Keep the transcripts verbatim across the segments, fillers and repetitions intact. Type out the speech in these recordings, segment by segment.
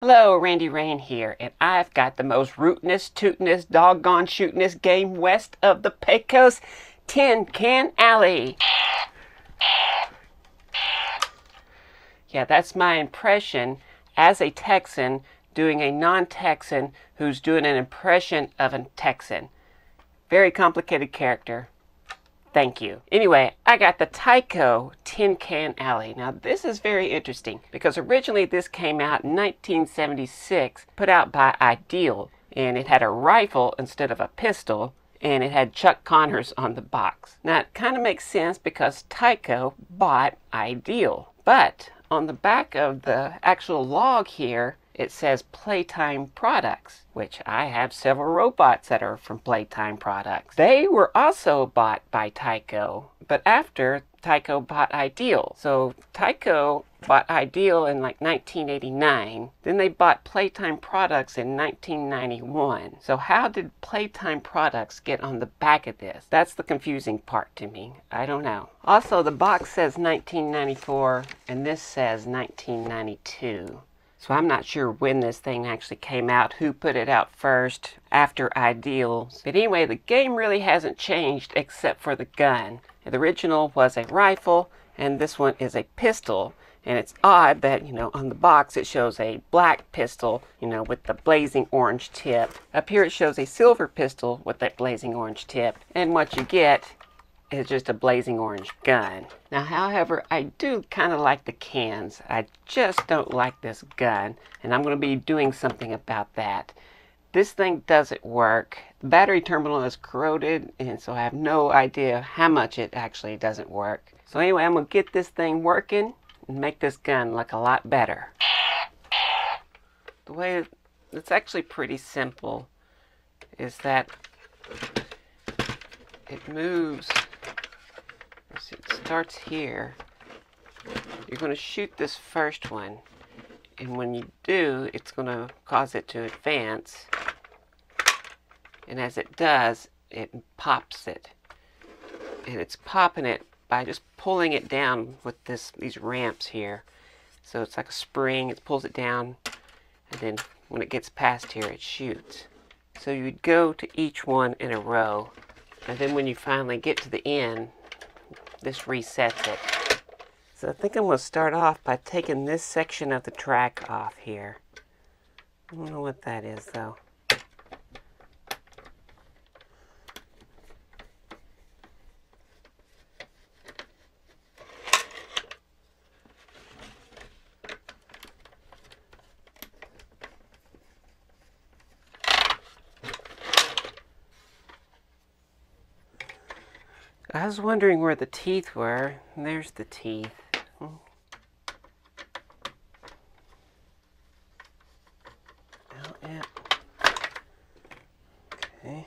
Hello, Randi Rain here, and I've got the most rootinest, tootinest, doggone shootinest game west of the Pecos Tin Can Alley. Yeah, that's my impression as a Texan doing a non-Texan who's doing an impression of a Texan. Very complicated character. Thank you. Anyway, I got the Tyco Tin Can Alley. Now this is very interesting because originally this came out in nineteen seventy-six, put out by Ideal, and it had a rifle instead of a pistol, and it had Chuck Connors on the box. Now it kind of makes sense because Tyco bought Ideal, but on the back of the actual log here it says Playtime Products, which I have several robots that are from Playtime Products. They were also bought by Tyco, but after Tyco bought Ideal. So Tyco bought Ideal in like nineteen eighty-nine, then they bought Playtime Products in nineteen ninety-one. So how did Playtime Products get on the back of this? That's the confusing part to me. I don't know. Also, the box says nineteen ninety-four and this says nineteen ninety-two. So I'm not sure when this thing actually came out, who put it out first, after Ideal. But anyway, the game really hasn't changed except for the gun. The original was a rifle, and this one is a pistol. And it's odd that, you know, on the box it shows a black pistol, you know, with the blazing orange tip. Up here it shows a silver pistol with that blazing orange tip. And what you get is just a blazing orange gun. Now, however, I do kind of like the cans. I just don't like this gun, and I'm going to be doing something about that. This thing doesn't work. The battery terminal is corroded, and so I have no idea how much it actually doesn't work. So anyway, I'm going to get this thing working and make this gun look a lot better. The way it's actually pretty simple is that it moves. It starts here. You're going to shoot this first one, and when you do, it's going to cause it to advance, and as it does, it pops it, and it's popping it by just pulling it down with this these ramps here. So it's like a spring. It pulls it down, and then when it gets past here, it shoots. So you'd go to each one in a row, and then when you finally get to the end, this resets it. So I think I'm going to start off by taking this section of the track off here. I don't know what that is though. I was wondering where the teeth were. There's the teeth. Out, yeah. Okay.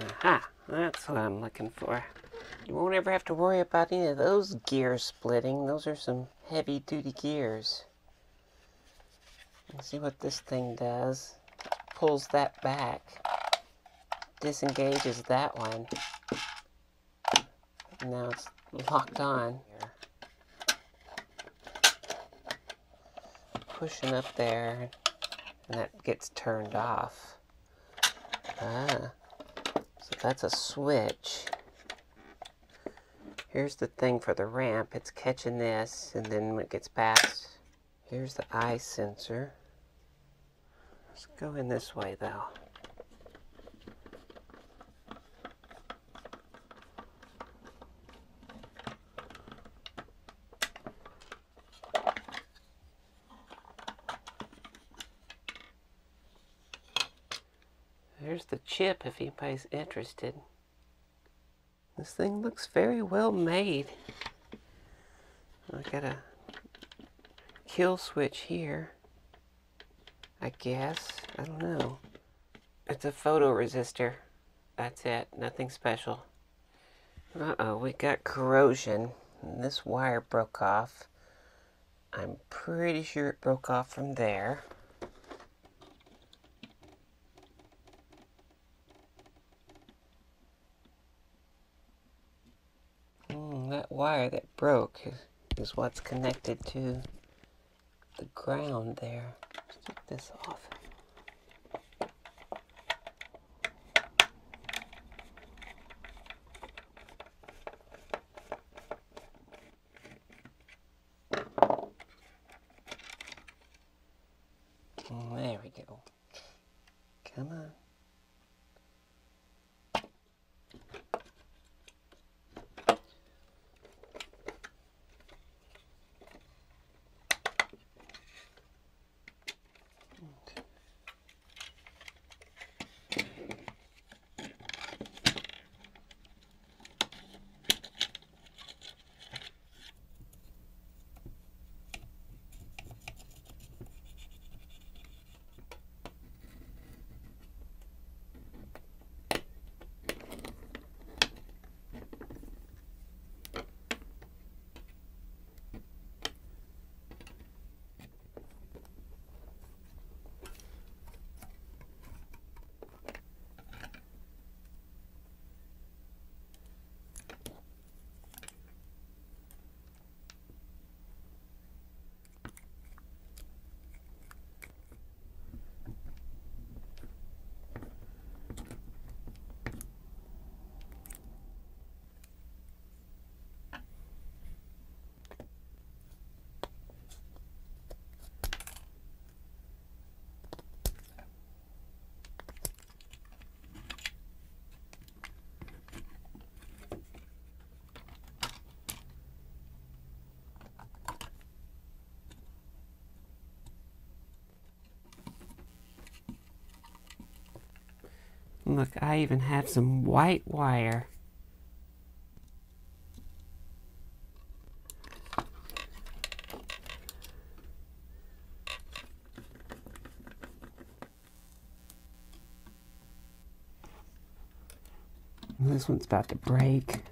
Aha, that's what I'm looking for. You won't ever have to worry about any of those gears splitting. Those are some heavy-duty gears. See what this thing does. Pulls that back. Disengages that one. Now it's locked on. Pushing up there, and that gets turned off. Ah, so that's a switch. Here's the thing for the ramp. It's catching this, and then when it gets past, here's the eye sensor. Let's go in this way though. There's the chip if anybody's interested. This thing looks very well made. I got a kill switch here. I guess. I don't know. It's a photoresistor. That's it. Nothing special. Uh-oh, we got corrosion. And this wire broke off. I'm pretty sure it broke off from there. and that wire that broke is what's connected to the ground there. Let's take this off. There we go. Come on. Look, I even have some white wire. This one's about to break.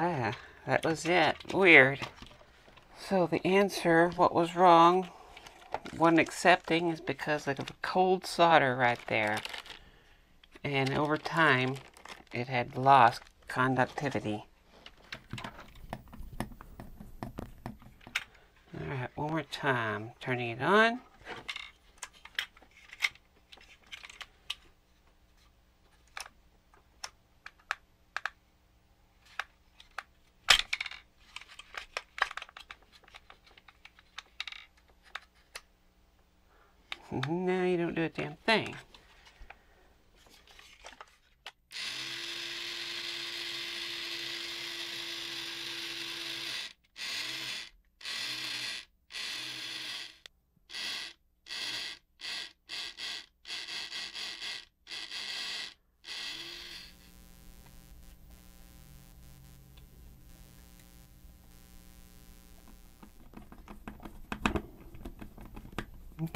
Ah, that was it. Weird. So the answer, what was wrong, wasn't accepting, is because of a cold solder right there. And over time, it had lost conductivity. Alright, one more time. Turning it on. No, you don't do a damn thing.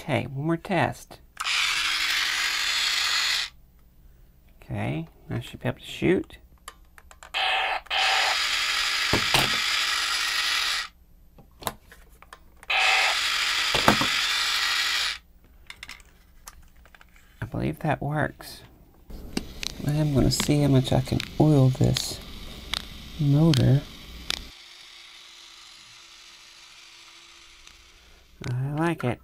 Okay, one more test. Okay, I should be able to shoot. I believe that works. I'm going to see how much I can oil this motor. I like it.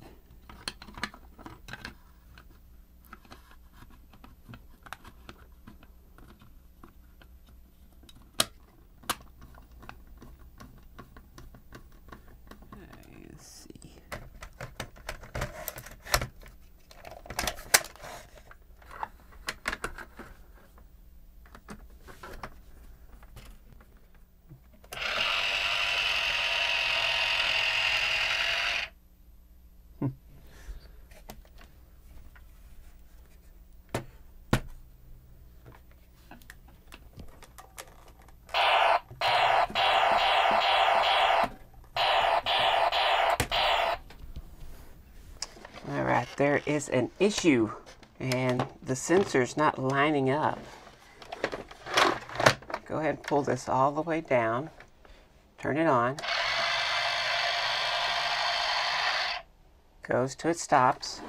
there is an issue and the sensor's not lining up. Go ahead and pull this all the way down, turn it on, goes till it stops,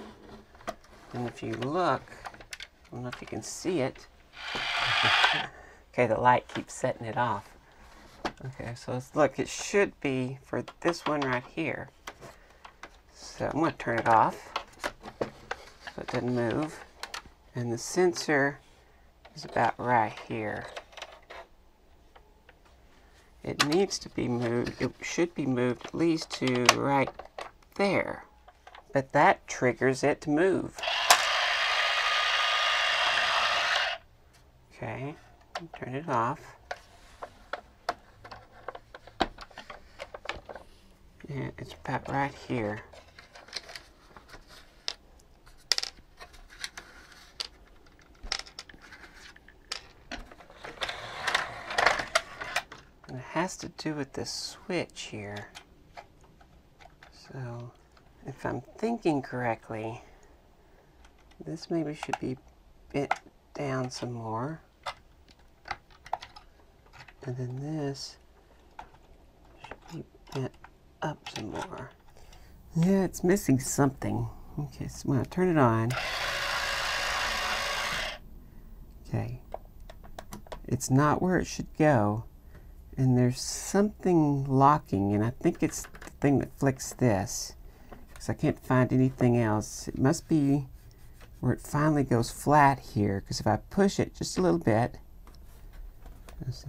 and if you look, I don't know if you can see it, okay, the light keeps setting it off. Okay, so let's look, it should be for this one right here. So I'm going to turn it off so it doesn't move, and the sensor is about right here. It needs to be moved, it should be moved at least to right there, but that triggers it to move. Okay, turn it off. Yeah, it's about right here. It has to do with this switch here. So, if I'm thinking correctly, this maybe should be bent down some more. And then this should be bent up some more. Yeah, it's missing something. Okay, so I'm gonna turn it on. Okay. It's not where it should go. And there's something locking, and I think it's the thing that flicks this, because I can't find anything else. It must be where it finally goes flat here, because if I push it just a little bit, let's see.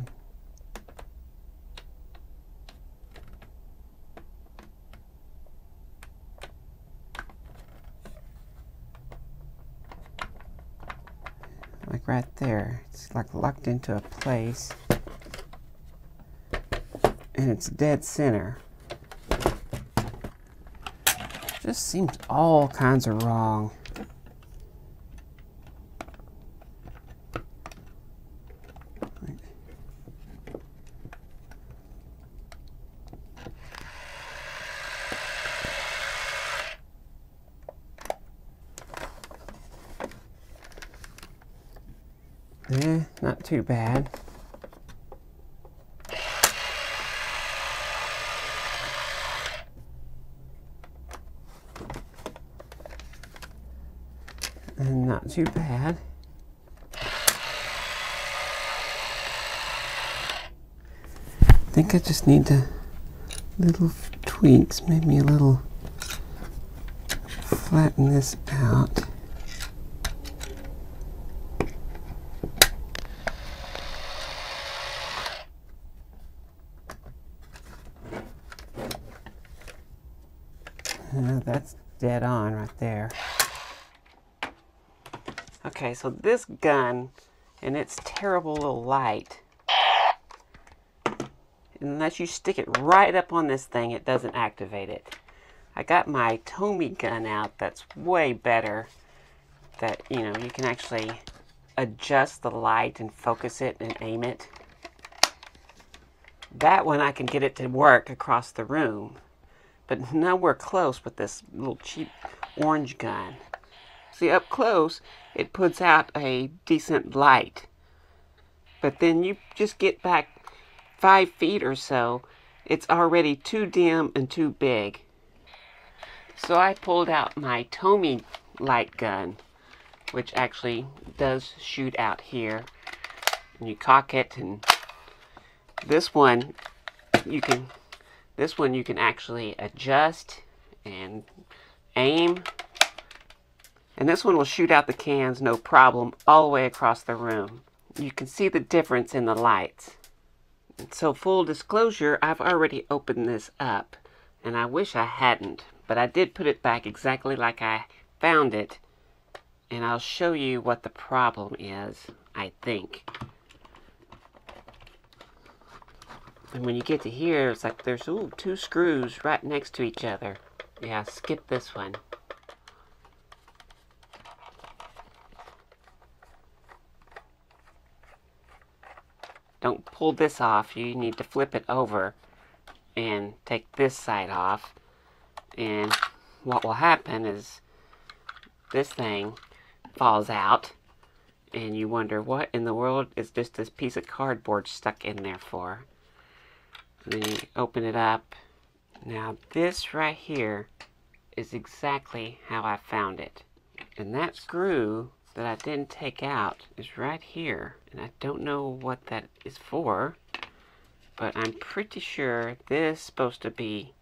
Like right there, it's like locked into a place. And it's dead center. Just seems all kinds of wrong. Eh, not too bad. And not too bad. I think I just need to little tweaks, maybe a little flatten this out. Uh, that's dead on right there. Okay, so this gun and its terrible little light, unless you stick it right up on this thing, it doesn't activate it. I got my Tomy gun out that's way better, that, you know, you can actually adjust the light and focus it and aim it. That one I can get it to work across the room, but nowhere close with this little cheap orange gun. See, up close, it puts out a decent light. But then you just get back five feet or so, it's already too dim and too big. So I pulled out my Tomy light gun, which actually does shoot out here. And you cock it, and this one you can, this one you can actually adjust and aim. And this one will shoot out the cans, no problem, all the way across the room. You can see the difference in the lights. So full disclosure, I've already opened this up, and I wish I hadn't, but I did put it back exactly like I found it, and I'll show you what the problem is, I think. And when you get to here, it's like there's ooh, two screws right next to each other. Yeah, skip this one. Don't pull this off. You need to flip it over and take this side off. And what will happen is this thing falls out, and you wonder what in the world is just this piece of cardboard stuck in there for. And then you open it up. Now this right here is exactly how I found it. And that screw that I didn't take out is right here. And I don't know what that is for, but I'm pretty sure this is supposed to be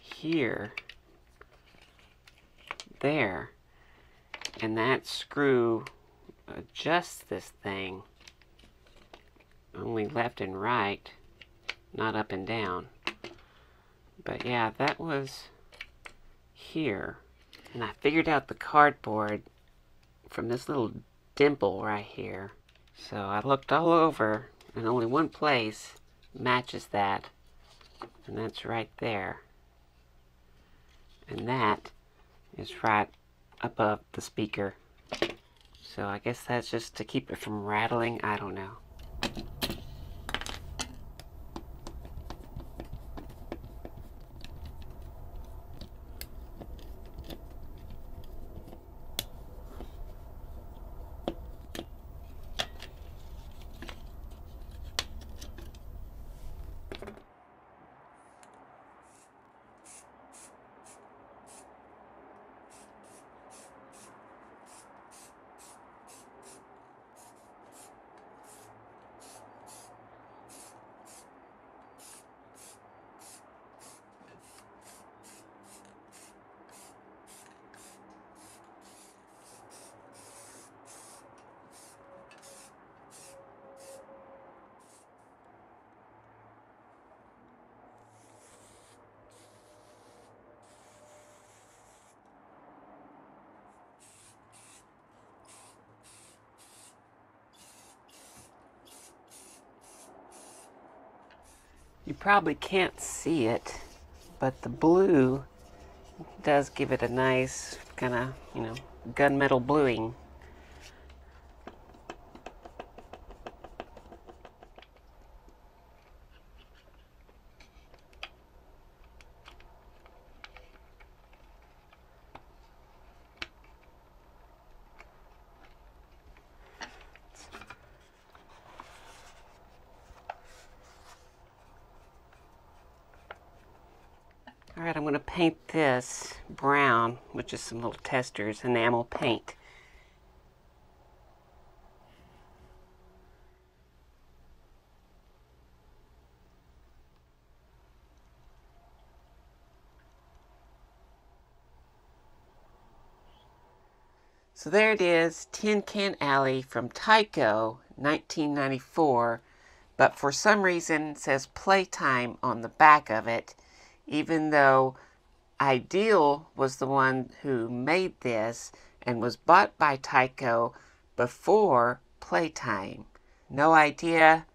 here, there. And that screw adjusts this thing only left and right, not up and down. But yeah, that was here. And I figured out the cardboard from this little dimple right here. So I looked all over, and only one place matches that, and that's right there. And that is right above the speaker. So I guess that's just to keep it from rattling, I don't know. You probably can't see it, but the blue does give it a nice kind of, you know, gunmetal bluing. Alright, I'm going to paint this brown with just some little testers enamel paint. So there it is, Tin Can Alley from Tyco, nineteen ninety-four, but for some reason it says Playtime on the back of it. Even though Ideal was the one who made this and was bought by Tyco before Playtime. No idea,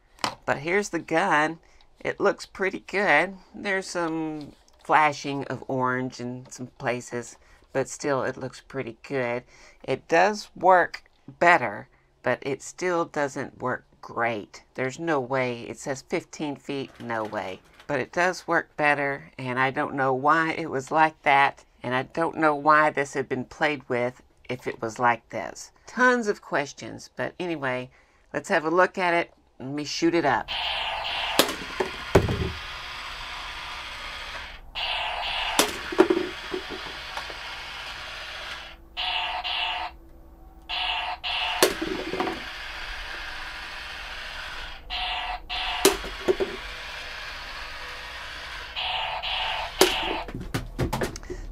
but here's the gun. It looks pretty good. There's some flashing of orange in some places, but still it looks pretty good. It does work better, but it still doesn't work great. There's no way. It says fifteen feet, no way. But it does work better, and I don't know why it was like that, and I don't know why this had been played with if it was like this. Tons of questions, but anyway, let's have a look at it. Let me shoot it up.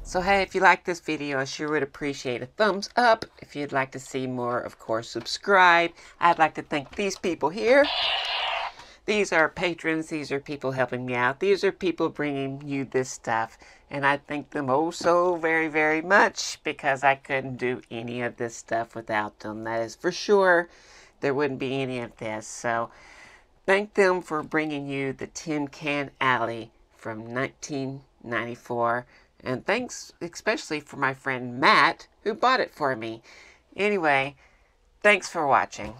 So hey, if you like this video, I sure would appreciate a thumbs up. If you'd like to see more, of course, subscribe. I'd like to thank these people here. These are patrons. These are people helping me out. These are people bringing you this stuff. And I thank them oh so very, very much, because I couldn't do any of this stuff without them. That is for sure. There wouldn't be any of this. So thank them for bringing you the Tin Can Alley from nineteen ninety-four. And thanks especially for my friend Matt, who bought it for me. Anyway, thanks for watching.